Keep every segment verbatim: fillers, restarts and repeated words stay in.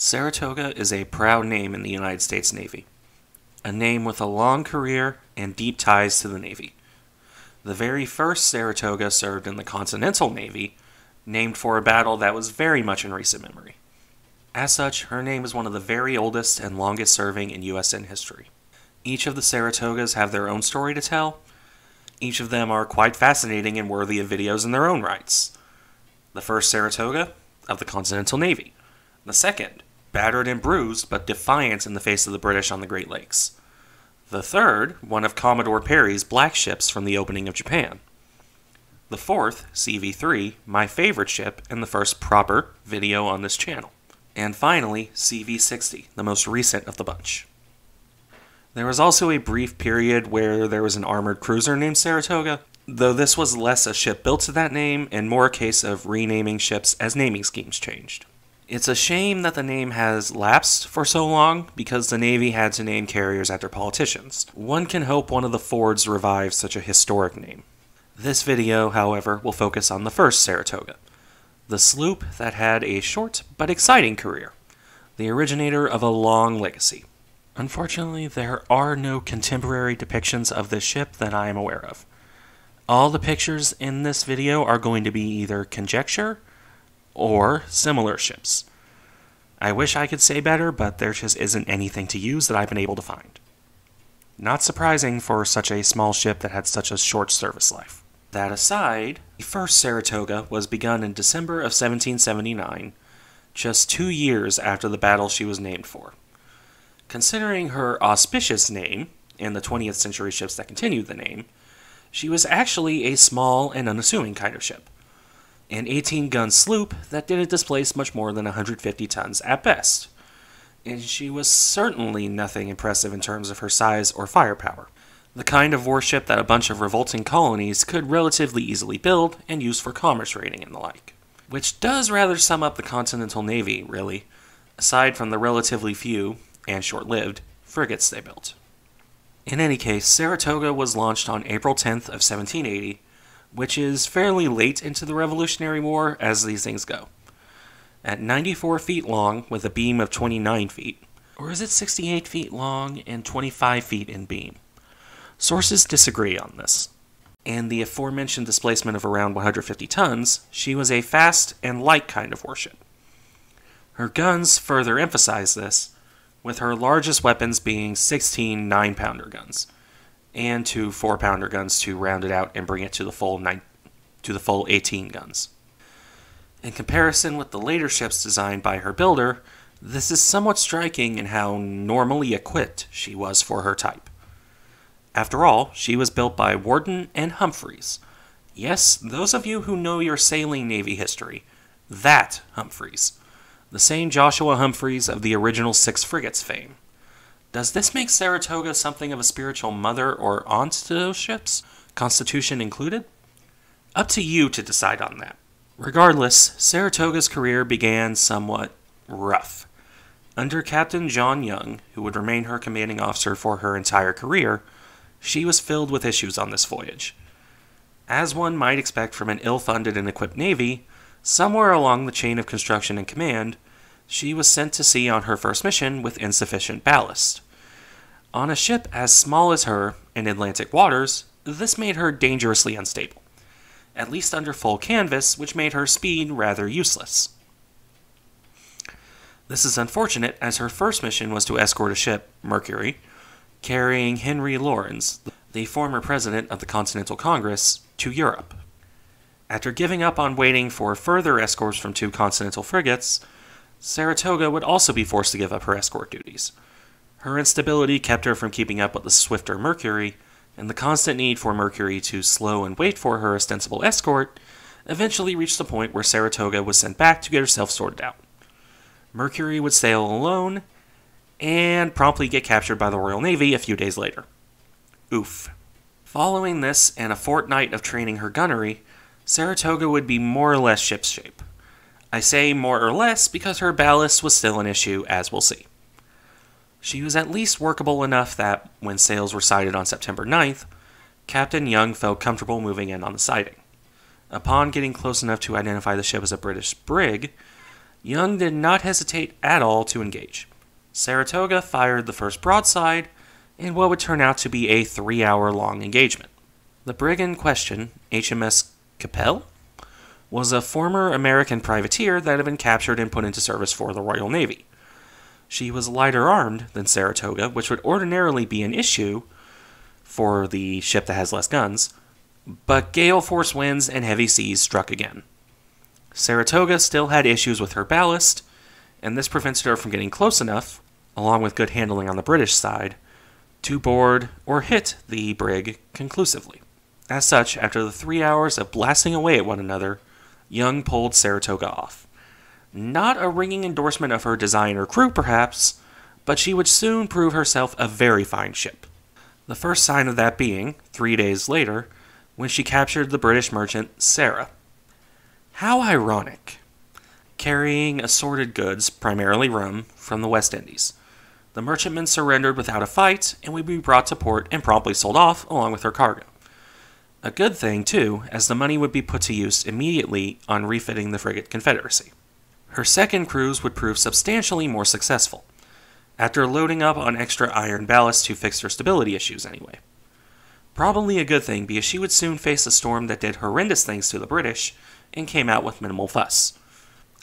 Saratoga is a proud name in the United States Navy, a name with a long career and deep ties to the Navy. The very first Saratoga served in the Continental Navy, named for a battle that was very much in recent memory. As such, her name is one of the very oldest and longest serving in U S N history. Each of the Saratogas have their own story to tell. Each of them are quite fascinating and worthy of videos in their own rights. The first Saratoga, of the Continental Navy. The second, battered and bruised, but defiant in the face of the British on the Great Lakes. The third, one of Commodore Perry's black ships from the opening of Japan. The fourth, C V three, my favorite ship, and the first proper video on this channel. And finally, C V sixty, the most recent of the bunch. There was also a brief period where there was an armored cruiser named Saratoga, though this was less a ship built to that name and more a case of renaming ships as naming schemes changed. It's a shame that the name has lapsed for so long, because the Navy had to name carriers after politicians. One can hope one of the Fords revives such a historic name. This video, however, will focus on the first Saratoga, the sloop that had a short but exciting career, the originator of a long legacy. Unfortunately, there are no contemporary depictions of this ship that I am aware of. All the pictures in this video are going to be either conjecture, or similar ships. I wish I could say better, but there just isn't anything to use that I've been able to find. Not surprising for such a small ship that had such a short service life. That aside, the first Saratoga was begun in December of seventeen seventy-nine, just two years after the battle she was named for. Considering her auspicious name, and the twentieth century ships that continued the name, she was actually a small and unassuming kind of ship. An eighteen-gun sloop that didn't displace much more than one hundred fifty tons at best, and she was certainly nothing impressive in terms of her size or firepower, the kind of warship that a bunch of revolting colonies could relatively easily build and use for commerce raiding and the like. Which does rather sum up the Continental Navy, really, aside from the relatively few, and short-lived, frigates they built. In any case, Saratoga was launched on April tenth of seventeen eighty, which is fairly late into the Revolutionary War as these things go. At ninety-four feet long with a beam of twenty-nine feet, or is it sixty-eight feet long and twenty-five feet in beam? Sources disagree on this. And the aforementioned displacement of around one hundred fifty tons, she was a fast and light kind of warship. Her guns further emphasize this, with her largest weapons being sixteen nine-pounder guns, and two four-pounder guns to round it out and bring it to the full nine, to the full eighteen guns. In comparison with the later ships designed by her builder, this is somewhat striking in how normally equipped she was for her type. After all, she was built by Wharton and Humphreys. Yes, those of you who know your sailing Navy history, that Humphreys, the same Joshua Humphreys of the original Six Frigates fame. Does this make Saratoga something of a spiritual mother or aunt to those ships, Constitution included? Up to you to decide on that. Regardless, Saratoga's career began somewhat rough. Under Captain John Young, who would remain her commanding officer for her entire career, she was filled with issues on this voyage. As one might expect from an ill-funded and equipped Navy, somewhere along the chain of construction and command, she was sent to sea on her first mission with insufficient ballast. On a ship as small as her, in Atlantic waters, this made her dangerously unstable, at least under full canvas, which made her speed rather useless. This is unfortunate, as her first mission was to escort a ship, Mercury, carrying Henry Laurens, the former president of the Continental Congress, to Europe. After giving up on waiting for further escorts from two Continental frigates, Saratoga would also be forced to give up her escort duties. Her instability kept her from keeping up with the swifter Mercury, and the constant need for Mercury to slow and wait for her ostensible escort eventually reached the point where Saratoga was sent back to get herself sorted out. Mercury would sail alone, and promptly get captured by the Royal Navy a few days later. Oof. Following this and a fortnight of training her gunnery, Saratoga would be more or less ship's shape. I say more or less because her ballast was still an issue, as we'll see. She was at least workable enough that, when sails were sighted on September ninth, Captain Young felt comfortable moving in on the sighting. Upon getting close enough to identify the ship as a British brig, Young did not hesitate at all to engage. Saratoga fired the first broadside in what would turn out to be a three-hour-long engagement. The brig in question, H M S Capel, was a former American privateer that had been captured and put into service for the Royal Navy. She was lighter armed than Saratoga, which would ordinarily be an issue for the ship that has less guns, but gale force winds and heavy seas struck again. Saratoga still had issues with her ballast, and this prevented her from getting close enough, along with good handling on the British side, to board or hit the brig conclusively. As such, after the three hours of blasting away at one another, Young pulled Saratoga off. Not a ringing endorsement of her design or crew, perhaps, but she would soon prove herself a very fine ship. The first sign of that being, three days later, when she captured the British merchant Sarah. How ironic! Carrying assorted goods, primarily rum, from the West Indies. The merchantman surrendered without a fight and would be brought to port and promptly sold off along with her cargo. A good thing, too, as the money would be put to use immediately on refitting the frigate Confederacy. Her second cruise would prove substantially more successful, after loading up on extra iron ballast to fix her stability issues anyway. Probably a good thing, because she would soon face a storm that did horrendous things to the British and came out with minimal fuss.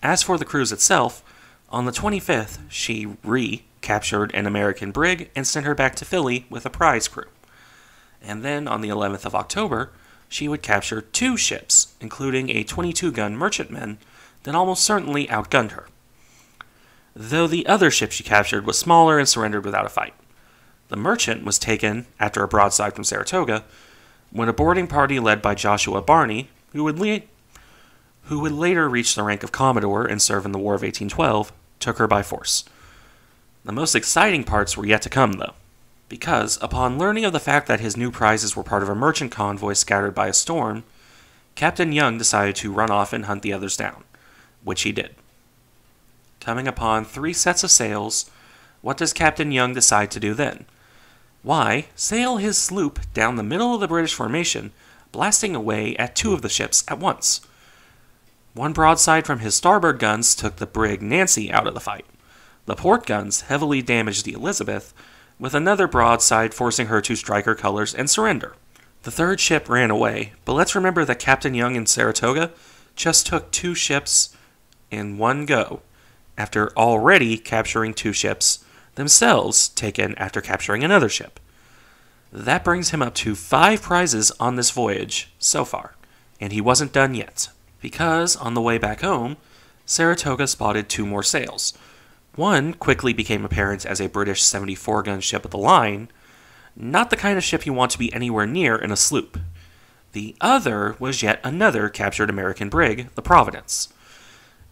As for the cruise itself, on the twenty-fifth, she recaptured an American brig and sent her back to Philly with a prize crew. And then, on the eleventh of October, she would capture two ships, including a twenty-two gun merchantman that almost certainly outgunned her. Though the other ship she captured was smaller and surrendered without a fight. The merchant was taken, after a broadside from Saratoga, when a boarding party led by Joshua Barney, who would, le- who would later reach the rank of Commodore and serve in the War of eighteen twelve, took her by force. The most exciting parts were yet to come, though. Because, upon learning of the fact that his new prizes were part of a merchant convoy scattered by a storm, Captain Young decided to run off and hunt the others down, which he did. Coming upon three sets of sails, what does Captain Young decide to do then? Why, sail his sloop down the middle of the British formation, blasting away at two of the ships at once. One broadside from his starboard guns took the brig Nancy out of the fight. The port guns heavily damaged the Elizabeth, with another broadside forcing her to strike her colors and surrender. The third ship ran away, but let's remember that Captain Young and Saratoga just took two ships in one go, after already capturing two ships themselves taken after capturing another ship. That brings him up to five prizes on this voyage so far, and he wasn't done yet, because on the way back home, Saratoga spotted two more sails. One quickly became apparent as a British seventy-four gun ship of the line, not the kind of ship you want to be anywhere near in a sloop. The other was yet another captured American brig, the Providence.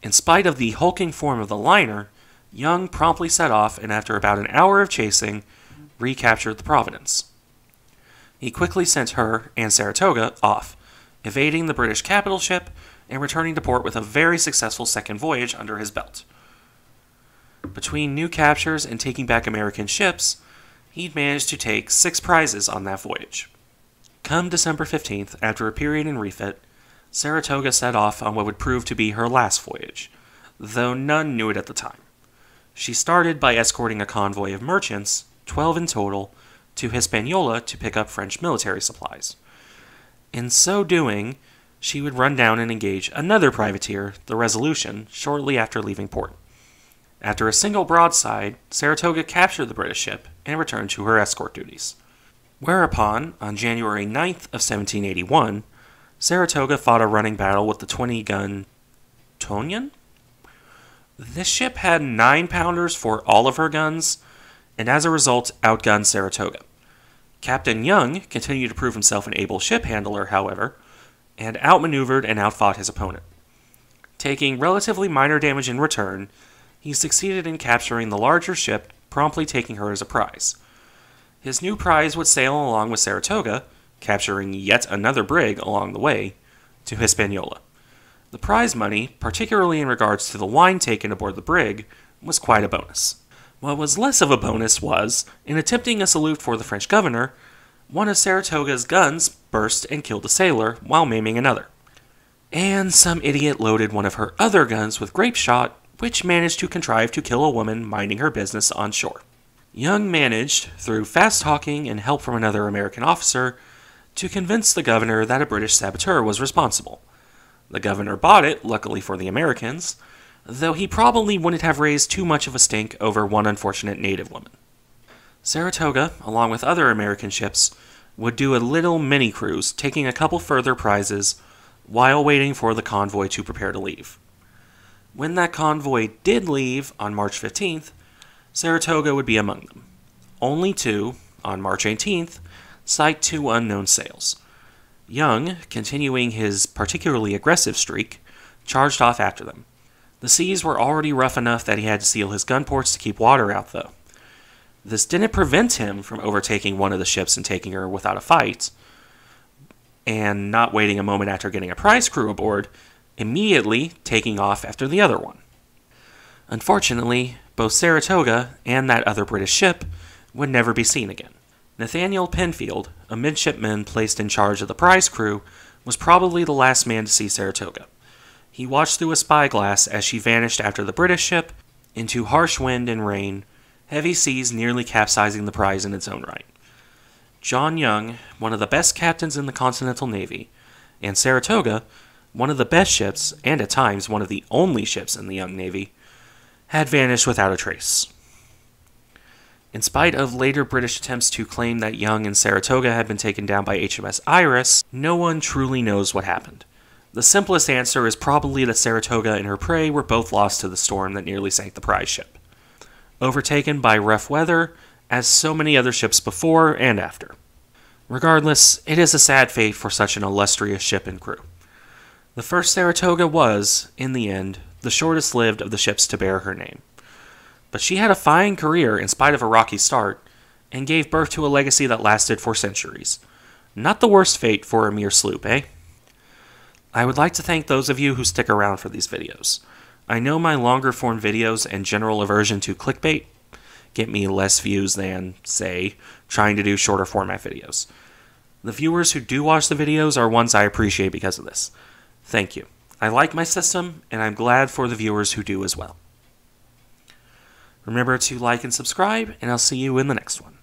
In spite of the hulking form of the liner, Young promptly set off and after about an hour of chasing, recaptured the Providence. He quickly sent her and Saratoga off, evading the British capital ship and returning to port with a very successful second voyage under his belt. Between new captures and taking back American ships, he'd managed to take six prizes on that voyage. Come December fifteenth, after a period in refit, Saratoga set off on what would prove to be her last voyage, though none knew it at the time. She started by escorting a convoy of merchants, twelve in total, to Hispaniola to pick up French military supplies. In so doing, she would run down and engage another privateer, the Resolution, shortly after leaving port. After a single broadside, Saratoga captured the British ship and returned to her escort duties. Whereupon, on January ninth of seventeen eighty-one, Saratoga fought a running battle with the twenty gun Tonian. This ship had nine pounders for all of her guns, and as a result, outgunned Saratoga. Captain Young continued to prove himself an able ship handler, however, and outmaneuvered and outfought his opponent. Taking relatively minor damage in return, he succeeded in capturing the larger ship, promptly taking her as a prize. His new prize would sail along with Saratoga, capturing yet another brig along the way, to Hispaniola. The prize money, particularly in regards to the wine taken aboard the brig, was quite a bonus. What was less of a bonus was, in attempting a salute for the French governor, one of Saratoga's guns burst and killed a sailor while maiming another. And some idiot loaded one of her other guns with grape shot, which managed to contrive to kill a woman minding her business on shore. Young managed, through fast-talking and help from another American officer, to convince the governor that a British saboteur was responsible. The governor bought it, luckily for the Americans, though he probably wouldn't have raised too much of a stink over one unfortunate native woman. Saratoga, along with other American ships, would do a little mini-cruise, taking a couple further prizes while waiting for the convoy to prepare to leave. When that convoy did leave on March fifteenth, Saratoga would be among them. Only two, on March eighteenth, sight two unknown sails. Young, continuing his particularly aggressive streak, charged off after them. The seas were already rough enough that he had to seal his gun ports to keep water out, though. This didn't prevent him from overtaking one of the ships and taking her without a fight, and not waiting a moment after getting a prize crew aboard, immediately taking off after the other one. Unfortunately, both Saratoga and that other British ship would never be seen again. Nathaniel Penfield, a midshipman placed in charge of the prize crew, was probably the last man to see Saratoga. He watched through a spyglass as she vanished after the British ship into harsh wind and rain, heavy seas nearly capsizing the prize in its own right. John Young, one of the best captains in the Continental Navy, and Saratoga, one of the best ships, and at times one of the only ships in the Young Navy, had vanished without a trace. In spite of later British attempts to claim that Young and Saratoga had been taken down by H M S Iris, no one truly knows what happened. The simplest answer is probably that Saratoga and her prey were both lost to the storm that nearly sank the prize ship, overtaken by rough weather, as so many other ships before and after. Regardless, it is a sad fate for such an illustrious ship and crew. The first Saratoga was, in the end, the shortest lived of the ships to bear her name. But she had a fine career in spite of a rocky start, and gave birth to a legacy that lasted for centuries. Not the worst fate for a mere sloop, eh? I would like to thank those of you who stick around for these videos. I know my longer form videos and general aversion to clickbait get me less views than, say, trying to do shorter format videos. The viewers who do watch the videos are ones I appreciate because of this. Thank you. I like my system, and I'm glad for the viewers who do as well. Remember to like and subscribe, and I'll see you in the next one.